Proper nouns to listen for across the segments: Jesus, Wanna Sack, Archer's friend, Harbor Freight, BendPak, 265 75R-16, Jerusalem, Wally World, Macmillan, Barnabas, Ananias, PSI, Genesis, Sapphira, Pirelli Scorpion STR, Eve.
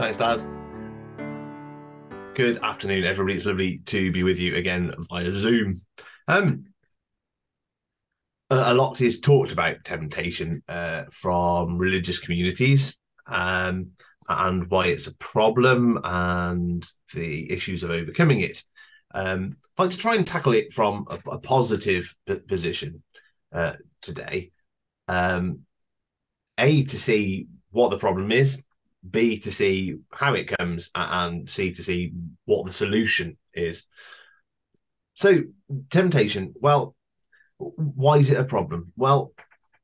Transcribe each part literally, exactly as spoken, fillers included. Thanks, Taz. Good afternoon, everybody. It's lovely to be with you again via Zoom. Um, a lot is talked about temptation uh, from religious communities um, and why it's a problem and the issues of overcoming it. Um, I'd like to try and tackle it from a, a positive position uh, today. Um, A, to see what the problem is, B, to see how it comes, and C, to see what the solution is. So temptation, well, why is it a problem? Well,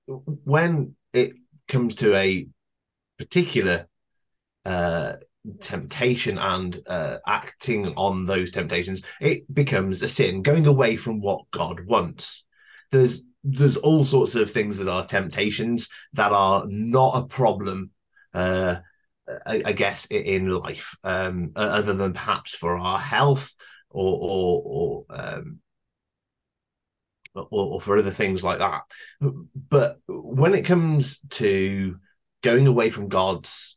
when it comes to a particular uh, temptation and uh, acting on those temptations, it becomes a sin, going away from what God wants. There's there's all sorts of things that are temptations that are not a problem, uh, I, I guess, in life, um, other than perhaps for our health or or, or um, Or, or for other things like that. But when it comes to going away from God's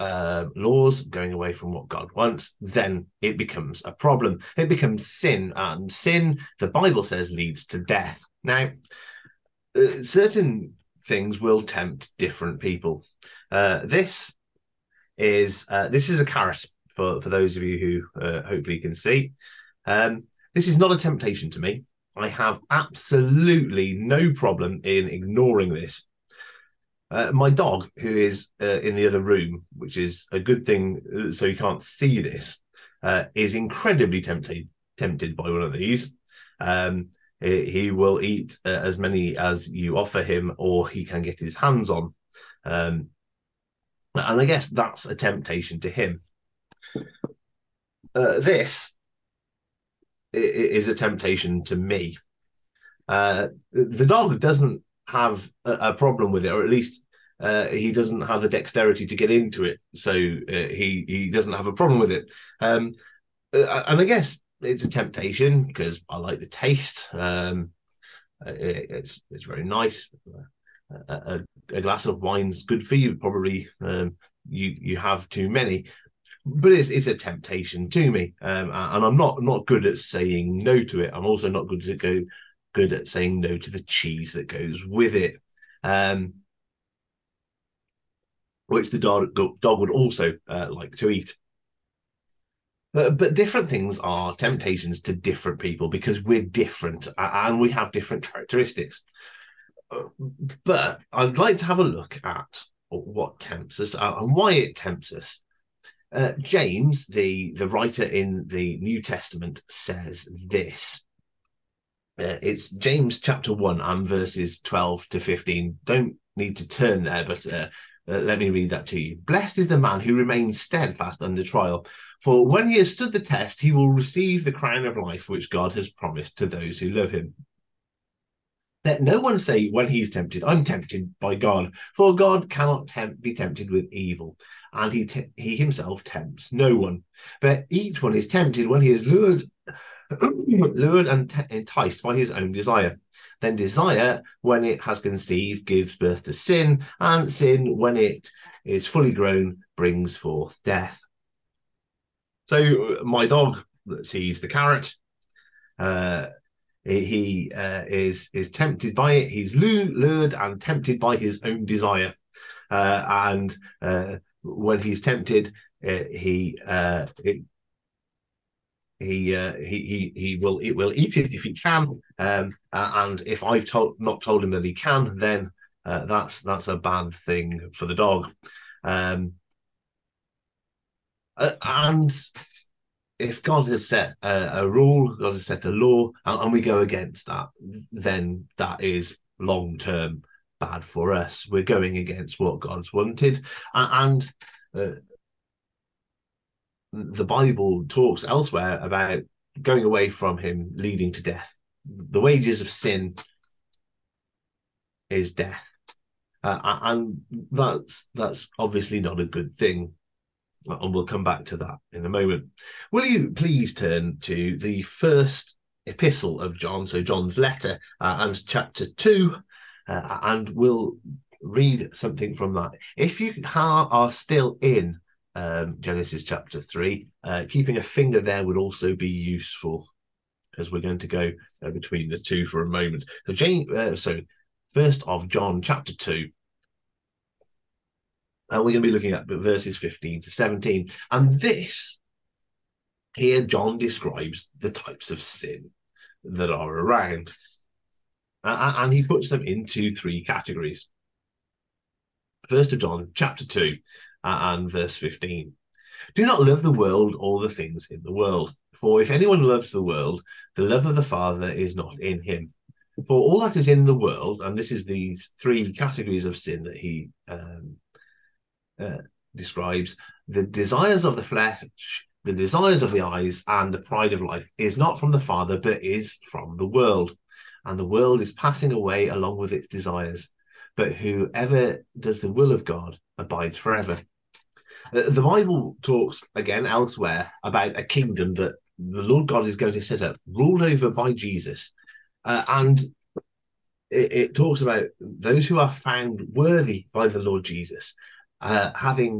uh, laws, going away from what God wants, then it becomes a problem. It becomes sin, and sin, the Bible says, leads to death. Now, uh, certain things will tempt different people. Uh, this is uh, this is a carrot for, for those of you who uh, hopefully can see. Um, this is not a temptation to me. I have absolutely no problem in ignoring this. Uh, my dog, who is uh, in the other room, which is a good thing so he can't see this, uh, is incredibly tempted tempted by one of these. Um, he will eat uh, as many as you offer him or he can get his hands on. Um, and I guess that's a temptation to him. Uh, this... is a temptation to me. Uh, the dog doesn't have a, a problem with it, or at least uh, he doesn't have the dexterity to get into it, so uh, he, he doesn't have a problem with it. Um, and I guess it's a temptation because I like the taste. Um, it, it's, it's very nice. A, a, a glass of wine's good for you, probably. Um, you, you have too many. But it's, it's a temptation to me, um, and I'm not not good at saying no to it. I'm also not good to go good at saying no to the cheese that goes with it, um, which the dog dog would also uh, like to eat. Uh, but different things are temptations to different people because we're different and we have different characteristics. But I'd like to have a look at what tempts us and why it tempts us. Uh, James, the, the writer in the New Testament, says this. Uh, it's James chapter one and verses twelve to fifteen. Don't need to turn there, but uh, uh, let me read that to you. Blessed is the man who remains steadfast under trial, for when he has stood the test, he will receive the crown of life which God has promised to those who love him. Let no one say when he is tempted, I'm tempted by God, for God cannot tempt, be tempted with evil, and he, te he himself tempts no one. But each one is tempted when he is lured, lured and enticed by his own desire. Then desire, when it has conceived, gives birth to sin, and sin, when it is fully grown, brings forth death. So my dog sees the carrot. Uh, He uh, is is tempted by it. He's lured and tempted by his own desire. Uh, and uh, when he's tempted, uh, he, uh, it, he, uh, he he he will it will eat it if he can. Um, uh, and if I've told not told him that he can, then uh, that's that's a bad thing for the dog. Um, uh, and. If God has set a, a rule, God has set a law, and, and we go against that, then that is long-term bad for us. We're going against what God's wanted. And, and uh, the Bible talks elsewhere about going away from him leading to death. The wages of sin is death. Uh, and that's, that's obviously not a good thing. And we'll come back to that in a moment. Will you please turn to the first epistle of John, so John's letter, uh, and chapter two, uh, and we'll read something from that. If you are still in um, Genesis chapter three. Uh, keeping a finger there would also be useful, because we're going to go uh, between the two for a moment. So, Jane, uh, so first of John chapter two. And we're going to be looking at verses fifteen to seventeen. And this, here John describes the types of sin that are around. Uh, and he puts them into three categories. First of John chapter two uh, and verse fifteen. Do not love the world or the things in the world. For if anyone loves the world, the love of the Father is not in him. For all that is in the world, and this is these three categories of sin that he um, Uh, describes, the desires of the flesh, the desires of the eyes, and the pride of life is not from the Father, but is from the world. And the world is passing away along with its desires. But whoever does the will of God abides forever. The, the Bible talks again elsewhere about a kingdom that the Lord God is going to set up, ruled over by Jesus. Uh, and it, it talks about those who are found worthy by the Lord Jesus, Uh, having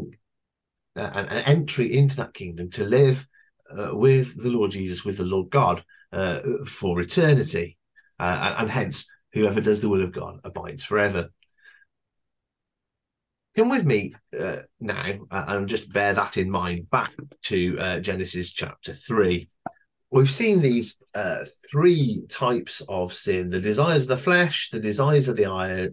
uh, an, an entry into that kingdom to live uh, with the Lord Jesus, with the Lord God uh, for eternity. Uh, and, and hence, whoever does the will of God abides forever. Come with me uh, now, uh, and just bear that in mind, back to uh, Genesis chapter three. We've seen these uh, three types of sin: the desires of the flesh, the desires of the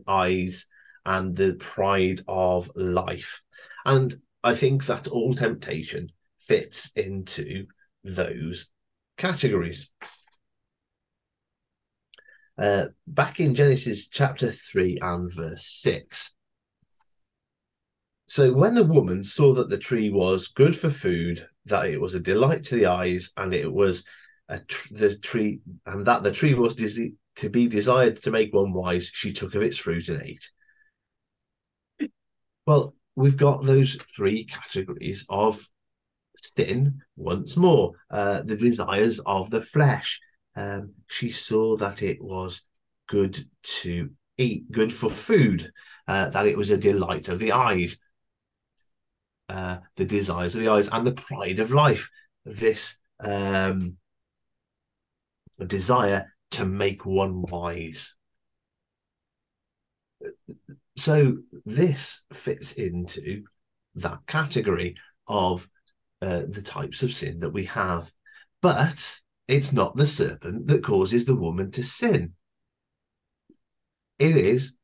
eyes, and the pride of life. And I think that all temptation fits into those categories. Uh, back in Genesis chapter three and verse six. So when the woman saw that the tree was good for food, that it was a delight to the eyes, and it was a tr the tree, and that the tree was to be desired to make one wise, she took of its fruit and ate. Well, we've got those three categories of sin once more. Uh, the desires of the flesh. Um, she saw that it was good to eat, good for food, uh, that it was a delight of the eyes, uh, the desires of the eyes, and the pride of life. This um, desire to make one wise. So this fits into that category of uh, the types of sin that we have. But it's not the serpent that causes the woman to sin. It is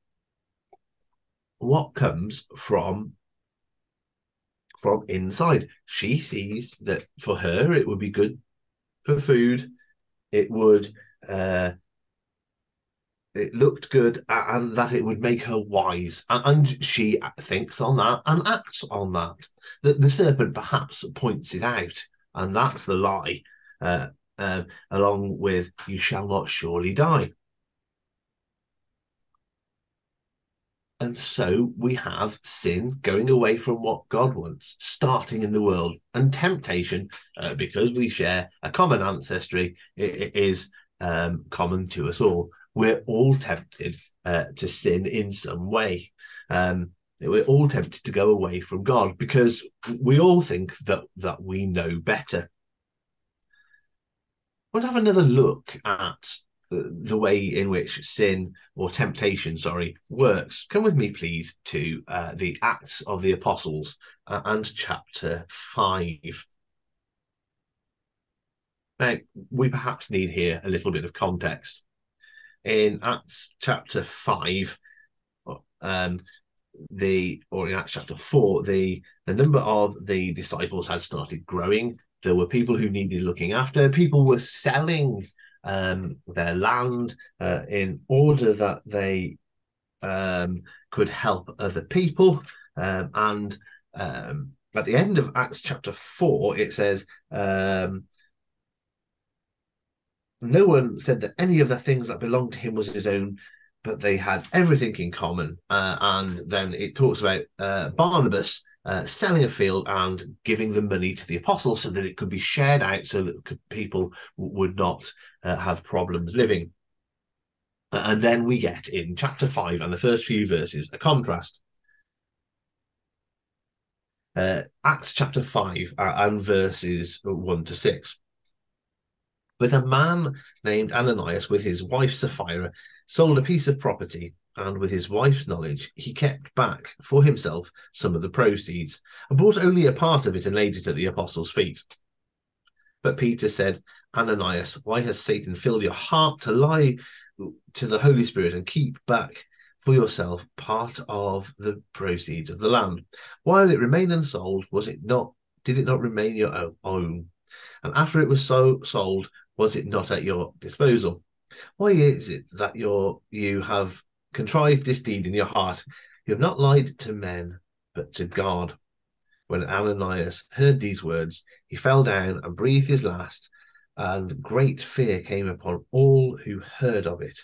what comes from, from inside. She sees that for her it would be good for food. It would... Uh, It looked good, and that it would make her wise. And she thinks on that and acts on that. The, the serpent perhaps points it out, and that's the lie, uh, uh, along with, you shall not surely die. And so we have sin going away from what God wants, starting in the world. And temptation, uh, because we share a common ancestry, it, it is um, common to us all. We're all tempted uh, to sin in some way. Um, we're all tempted to go away from God because we all think that, that we know better. We'll have another look at the way in which sin, or temptation, sorry, works. Come with me, please, to uh, the Acts of the Apostles uh, and chapter five. Now, we perhaps need here a little bit of context. In Acts chapter five, um, the or in Acts chapter four, the the number of the disciples had started growing. There were people who needed looking after. People were selling um, their land uh, in order that they um, could help other people. Um, and um, at the end of Acts chapter four, it says, Um, no one said that any of the things that belonged to him was his own, but they had everything in common. Uh, and then it talks about uh, Barnabas uh, selling a field and giving the money to the apostles so that it could be shared out, so that could, people would not uh, have problems living. And then we get in chapter five and the first few verses a contrast. Uh, Acts chapter five and verses one to six. But a man named Ananias with his wife Sapphira sold a piece of property, and with his wife's knowledge he kept back for himself some of the proceeds, and bought only a part of it and laid it at the apostles' feet. But Peter said, "Ananias, why has Satan filled your heart to lie to the Holy Spirit and keep back for yourself part of the proceeds of the land? While it remained unsold, was it not, did it not remain your own? And after it was so sold, was it not at your disposal? Why is it that your you have contrived this deed in your heart? You have not lied to men, but to God." When Ananias heard these words, he fell down and breathed his last, and great fear came upon all who heard of it.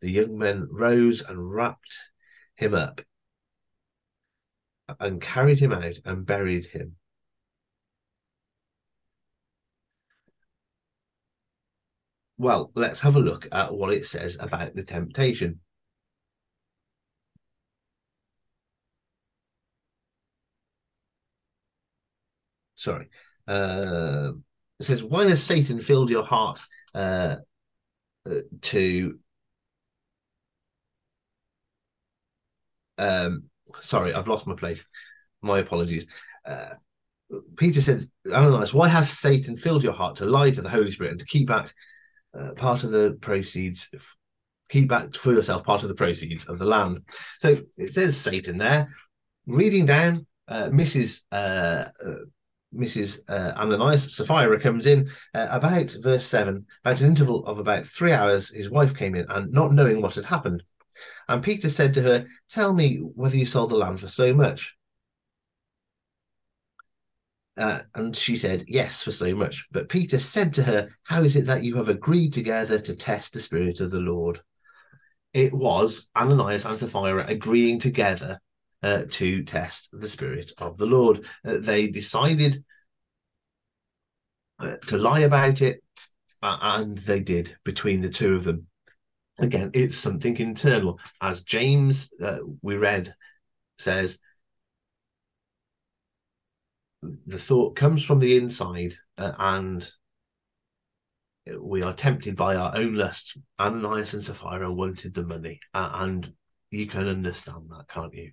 The young men rose and wrapped him up and carried him out and buried him. Well, let's have a look at what it says about the temptation. Sorry. Uh, it says, "Why has Satan filled your heart uh, to..." Um, sorry, I've lost my place. My apologies. Uh, Peter said, "Ananias, why has Satan filled your heart to lie to the Holy Spirit and to keep back uh, part of the proceeds, keep back for yourself part of the proceeds of the land?" So it says Satan there. Reading down, uh, Mrs. Uh, Mrs. Uh, Ananias, Sapphira comes in uh, about verse seven. About an interval of about three hours, his wife came in, and not knowing what had happened. And Peter said to her, "Tell me whether you sold the land for so much." Uh, and she said, "Yes, for so much." But Peter said to her, "How is it that you have agreed together to test the Spirit of the Lord?" It was Ananias and Sapphira agreeing together uh, to test the Spirit of the Lord. Uh, they decided uh, to lie about it, uh, and they did, between the two of them. Again, it's something internal. As James, uh, we read, says, the thought comes from the inside, uh, and we are tempted by our own lusts. Ananias and Sapphira wanted the money, uh, and you can understand that, can't you?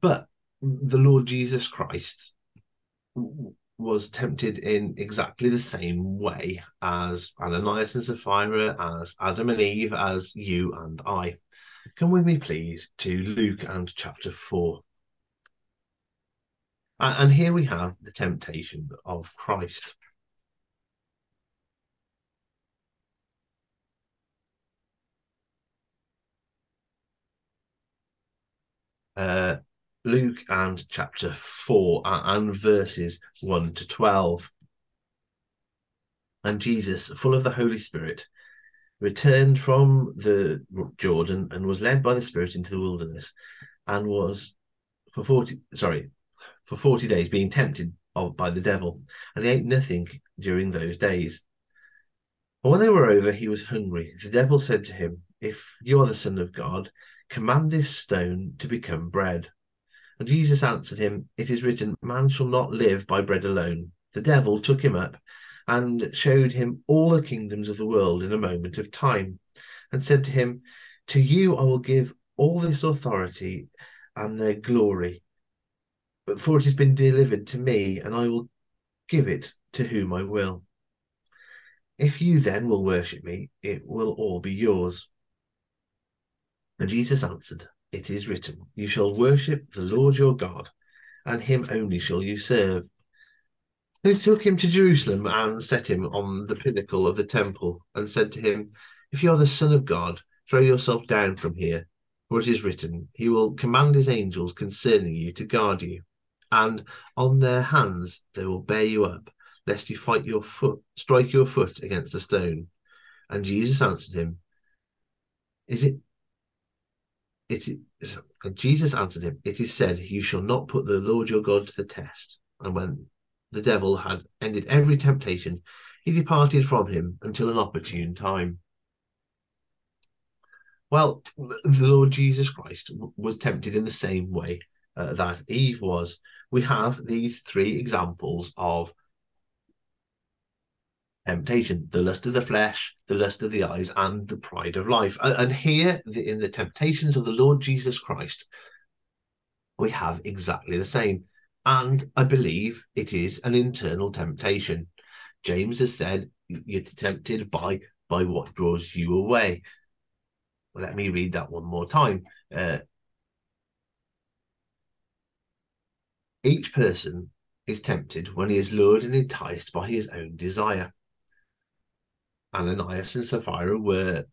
But the Lord Jesus Christ was tempted in exactly the same way as Ananias and Sapphira, as Adam and Eve, as you and I. Come with me, please, to Luke and chapter four. And here we have the temptation of Christ. Uh, Luke and chapter four and verses one to twelve. "And Jesus, full of the Holy Spirit, returned from the Jordan and was led by the Spirit into the wilderness, and was for forty sorry for forty days being tempted of, by the devil. And he ate nothing during those days. And when they were over, he was hungry. The devil said to him, 'If you are the Son of God, command this stone to become bread.' And Jesus answered him, 'It is written, man shall not live by bread alone.' The devil took him up and showed him all the kingdoms of the world in a moment of time, and said to him, 'To you I will give all this authority and their glory, for it has been delivered to me, and I will give it to whom I will. If you then will worship me, it will all be yours.' And Jesus answered, 'It is written, you shall worship the Lord your God, and him only shall you serve.' And he took him to Jerusalem and set him on the pinnacle of the temple, and said to him, 'If you are the Son of God, throw yourself down from here, for it is written, he will command his angels concerning you to guard you, and on their hands they will bear you up, lest you fight your foot, strike your foot against a stone.' And Jesus answered him, Is it It is, and Jesus answered him, 'It is said, you shall not put the Lord your God to the test.' And when the devil had ended every temptation, he departed from him until an opportune time. Well, the Lord Jesus Christ was tempted in the same way uh, that Eve was. We have these three examples of temptation: the lust of the flesh, the lust of the eyes, and the pride of life. And here, in the temptations of the Lord Jesus Christ, we have exactly the same. And I believe it is an internal temptation. James has said, you're tempted by, by what draws you away. Well, let me read that one more time. Uh, each person is tempted when he is lured and enticed by his own desire. Ananias and Sapphira were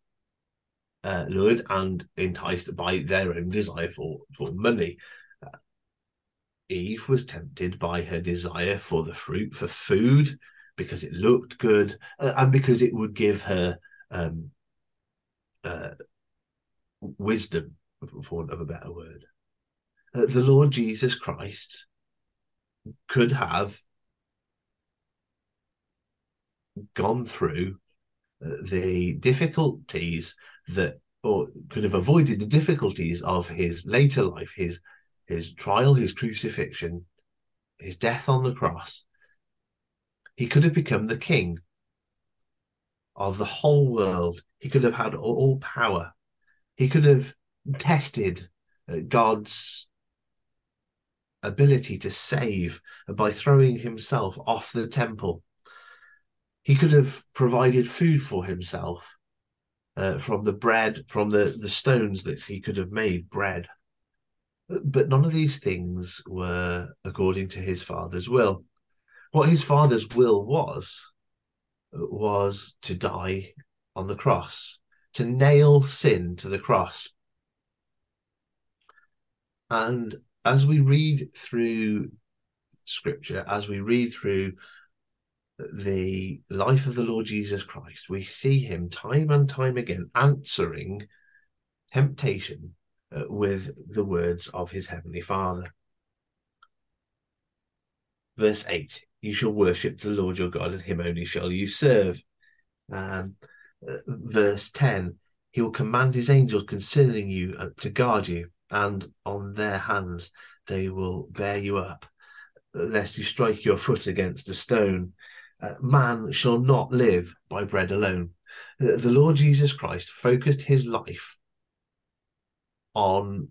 uh, lured and enticed by their own desire for, for money. Uh, Eve was tempted by her desire for the fruit, for food, because it looked good, uh, and because it would give her um, uh, wisdom, for want of a better word. Uh, the Lord Jesus Christ could have gone through the difficulties that, or could have avoided the difficulties of his later life, his, his trial, his crucifixion, his death on the cross. He could have become the king of the whole world. He could have had all power. He could have tested God's ability to save by throwing himself off the temple. He could have provided food for himself uh, from the bread, from the, the stones that he could have made bread. But none of these things were according to his father's will. What his father's will was, was to die on the cross, to nail sin to the cross. And as we read through Scripture, as we read through the life of the Lord Jesus Christ, we see him time and time again answering temptation uh, with the words of his heavenly Father. Verse eight, you shall worship the Lord your God, and him only shall you serve. Um, uh, verse ten, he will command his angels concerning you uh, to guard you, and on their hands they will bear you up, lest you strike your foot against a stone. Uh, man shall not live by bread alone. Uh, the Lord Jesus Christ focused his life on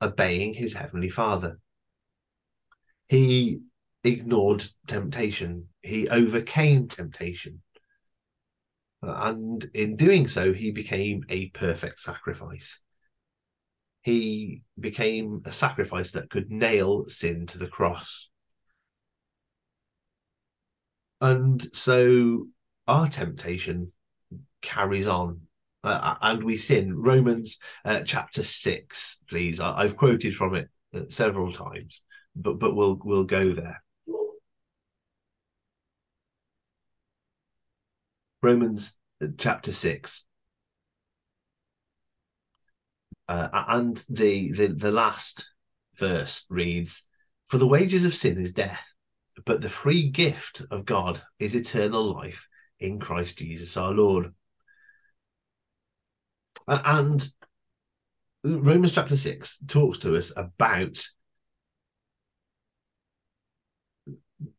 obeying his heavenly Father. He ignored temptation. He overcame temptation. Uh, and in doing so, he became a perfect sacrifice. He became a sacrifice that could nail sin to the cross. And so our temptation carries on uh, and we sin. Romans uh, chapter six, please. I, I've quoted from it uh, several times, but, but we'll, we'll go there. Romans chapter six. Uh, and the, the, the last verse reads, for the wages of sin is death, but the free gift of God is eternal life in Christ Jesus our Lord. And Romans chapter six talks to us about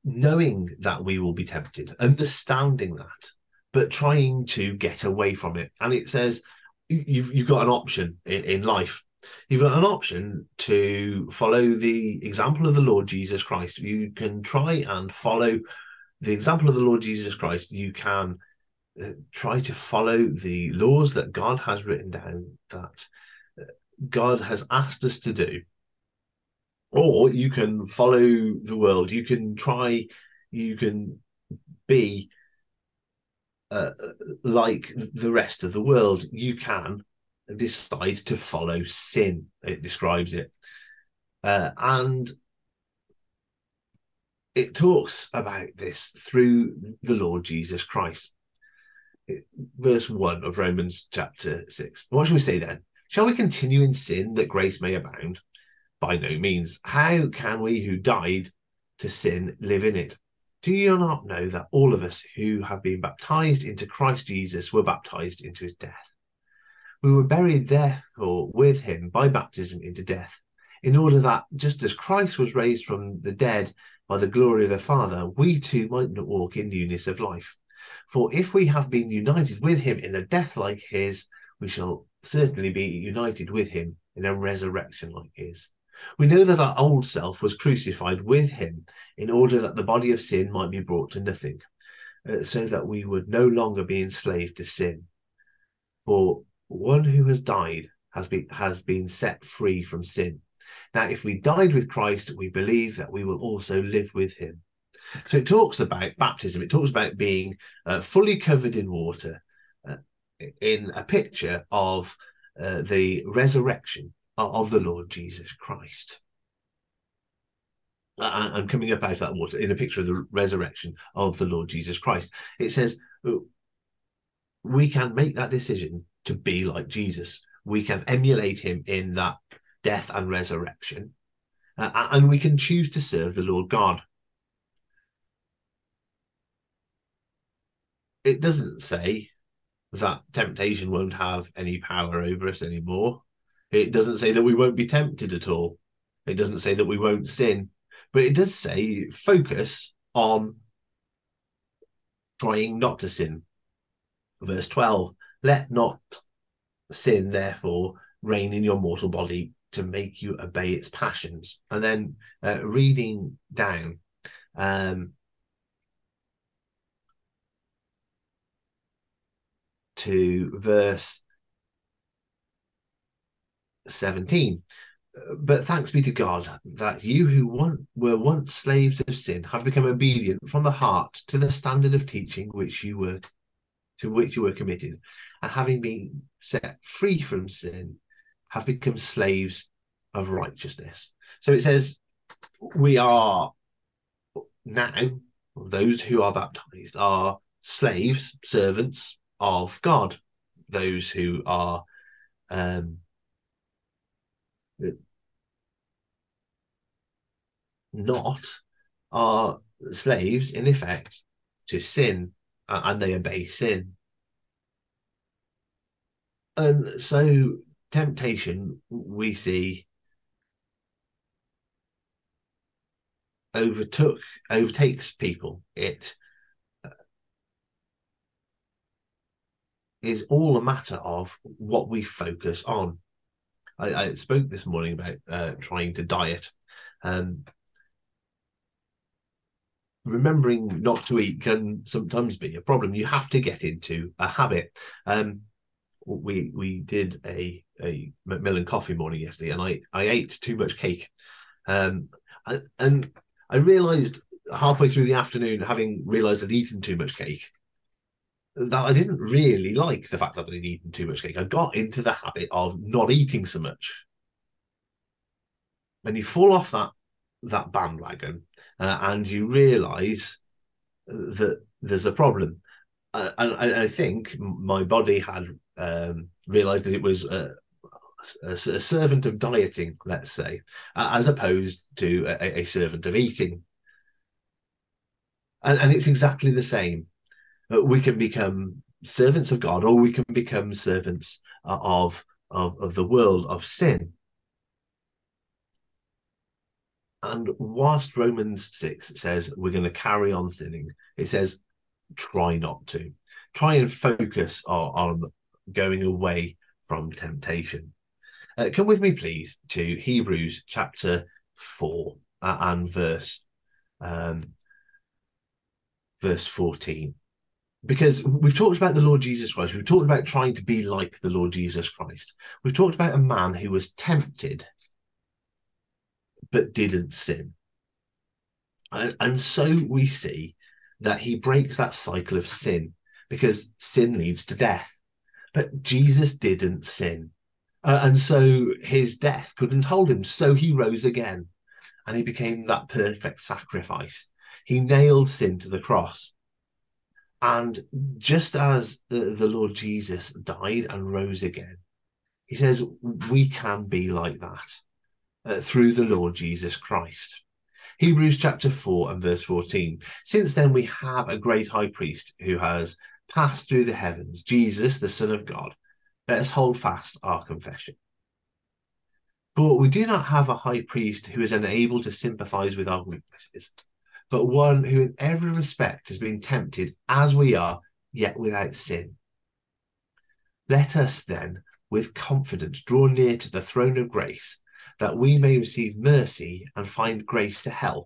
knowing that we will be tempted, understanding that, but trying to get away from it. And it says you've, you've got an option in, in life. You've got an option to follow the example of the Lord Jesus Christ. You can try and follow the example of the Lord Jesus Christ. You can uh, try to follow the laws that God has written down, that uh, God has asked us to do. Or you can follow the world. You can try, you can be uh, like the rest of the world. You can decide to follow sin, it describes it. Uh, and it talks about this through the Lord Jesus Christ. It, verse one of Romans chapter six. What shall we say then? Shall we continue in sin that grace may abound? By no means. How can we who died to sin live in it? Do you not know that all of us who have been baptized into Christ Jesus were baptized into his death? We were buried therefore with him by baptism into death, in order that, just as Christ was raised from the dead by the glory of the Father, we too might not walk in newness of life. For if we have been united with him in a death like his, we shall certainly be united with him in a resurrection like his. We know that our old self was crucified with him in order that the body of sin might be brought to nothing, uh, so that we would no longer be enslaved to sin. For one who has died has been, has been set free from sin. Now, if we died with Christ, we believe that we will also live with him. So it talks about baptism. It talks about being uh, fully covered in water uh, in a picture of uh, the resurrection of the Lord Jesus Christ. I, I'm coming up out of that water in a picture of the resurrection of the Lord Jesus Christ. It says we can make that decision to be like Jesus. We can emulate him in that death and resurrection, uh, and we can choose to serve the Lord God. It doesn't say that temptation won't have any power over us anymore. It doesn't say that we won't be tempted at all. It doesn't say that we won't sin. But it does say focus on trying not to sin. Verse twelve, let not sin, therefore, reign in your mortal body to make you obey its passions. And then uh, reading down, um, to verse seventeen. But thanks be to God that you who one, were once slaves of sin have become obedient from the heart to the standard of teaching which you were to which you were committed, and having been set free from sin, have become slaves of righteousness. So it says we are now, those who are baptized are slaves, servants of God. Those who are um, not are slaves in effect to sin, uh, and they obey sin. And so temptation we see overtook overtakes people. It is all a matter of what we focus on. I, I spoke this morning about uh, trying to diet. Um, remembering not to eat can sometimes be a problem. You have to get into a habit. Um, we we did a, a Macmillan coffee morning yesterday, and I, I ate too much cake. Um, I, and I realised halfway through the afternoon, having realised I'd eaten too much cake, that I didn't really like the fact that I'd eaten too much cake. I got into the habit of not eating so much. And you fall off that, that bandwagon uh, and you realise that there's a problem. Uh, and I, I think my body had um, realised that it was a, a, a servant of dieting, let's say, uh, as opposed to a, a servant of eating. And, and it's exactly the same. We can become servants of God, or we can become servants of, of, of the world, of sin. And whilst Romans six says we're going to carry on sinning, it says try not to. Try and focus on, on going away from temptation. Uh, come with me, please, to Hebrews chapter four uh, and verse, um, verse fourteen. Because we've talked about the Lord Jesus Christ. We've talked about trying to be like the Lord Jesus Christ. We've talked about a man who was tempted but didn't sin. And, and so we see that he breaks that cycle of sin, because sin leads to death. But Jesus didn't sin. Uh, and so his death couldn't hold him. So he rose again and he became that perfect sacrifice. He nailed sin to the cross. And just as the, the Lord Jesus died and rose again, he says we can be like that uh, through the Lord Jesus Christ. Hebrews chapter four and verse fourteen. Since then we have a great high priest who has passed through the heavens, Jesus, the Son of God, Let us hold fast our confession. For we do not have a high priest who is unable to sympathize with our weaknesses, but one who in every respect has been tempted as we are, yet without sin. Let us then, with confidence, draw near to the throne of grace, that we may receive mercy and find grace to help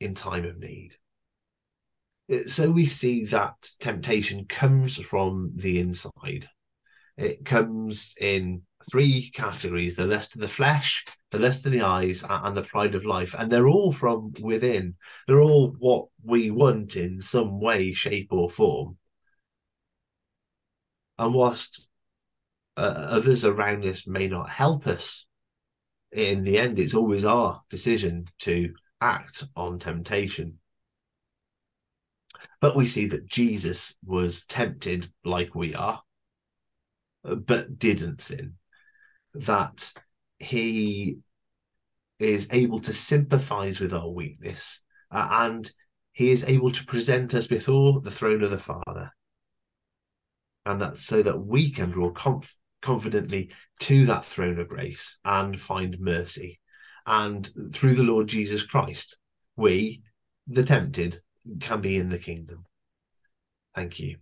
in time of need. So we see that temptation comes from the inside. It comes in three categories: the lust of the flesh, the lust of the eyes, and the pride of life. And they're all from within. They're all what we want in some way, shape or form. And whilst uh, others around us may not help us, in the end, it's always our decision to act on temptation. But we see that Jesus was tempted like we are, but didn't sin. That he is able to sympathize with our weakness, uh, and he is able to present us before the throne of the Father. And that's so that we can draw conf- confidently to that throne of grace and find mercy. And through the Lord Jesus Christ, we, the tempted, can be in the kingdom. Thank you.